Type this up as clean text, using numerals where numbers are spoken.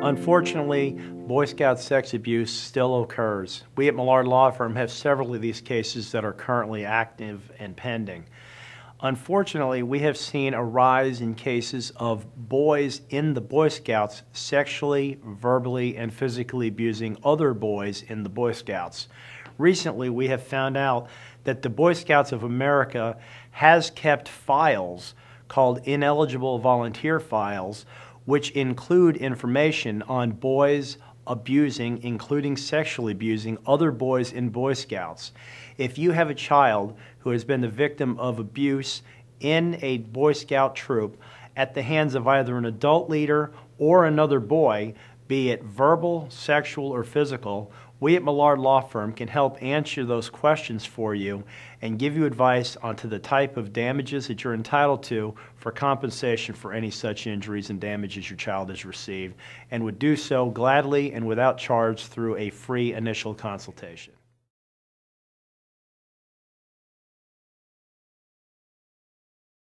Unfortunately, Boy Scout sex abuse still occurs. We at Mallard Law Firm have several of these cases that are currently active and pending. Unfortunately, we have seen a rise in cases of boys in the Boy Scouts sexually, verbally, and physically abusing other boys in the Boy Scouts. Recently, we have found out that the Boy Scouts of America has kept files called ineligible volunteer files, which include information on boys abusing, including sexually abusing, other boys in Boy Scouts. If you have a child who has been the victim of abuse in a Boy Scout troop at the hands of either an adult leader or another boy, be it verbal, sexual, or physical, we at Mallard Law Firm can help answer those questions for you and give you advice onto the type of damages that you're entitled to for compensation for any such injuries and damages your child has received, and would do so gladly and without charge through a free initial consultation.